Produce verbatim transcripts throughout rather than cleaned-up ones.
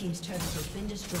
team's turret has been destroyed.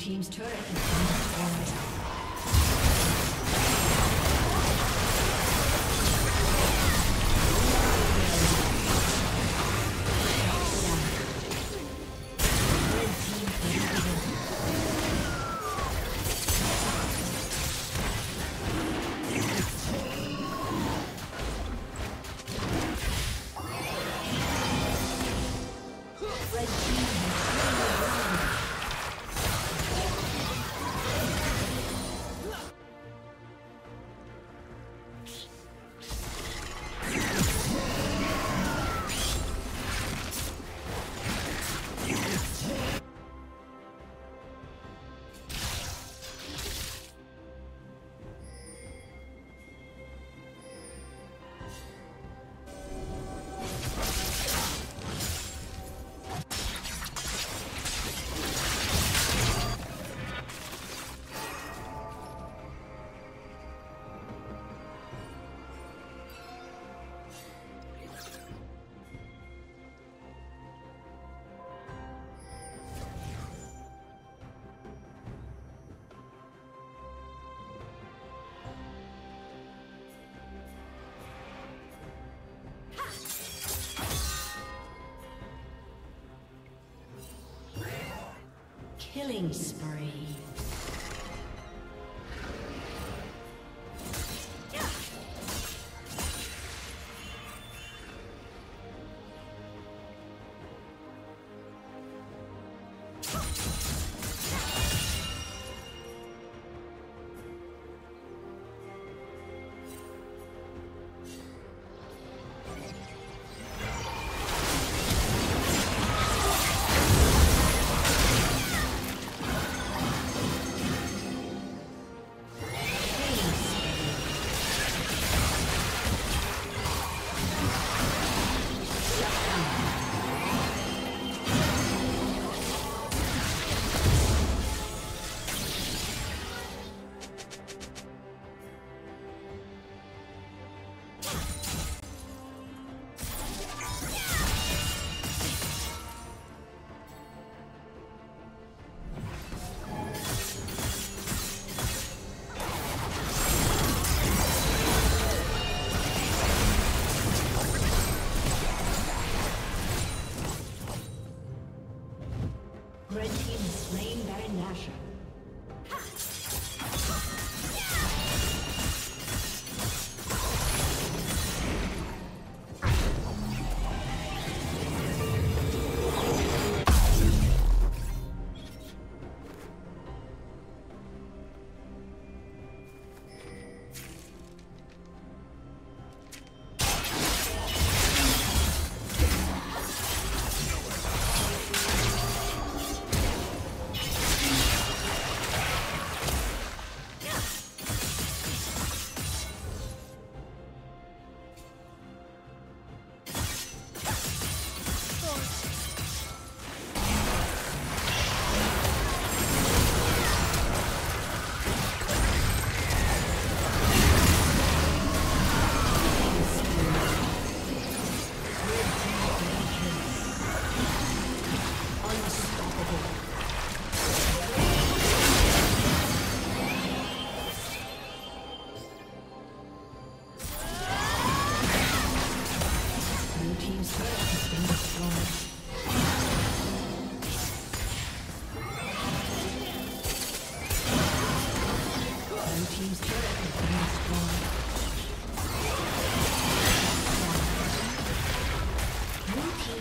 Team's turret has been destroyed. Killing spree.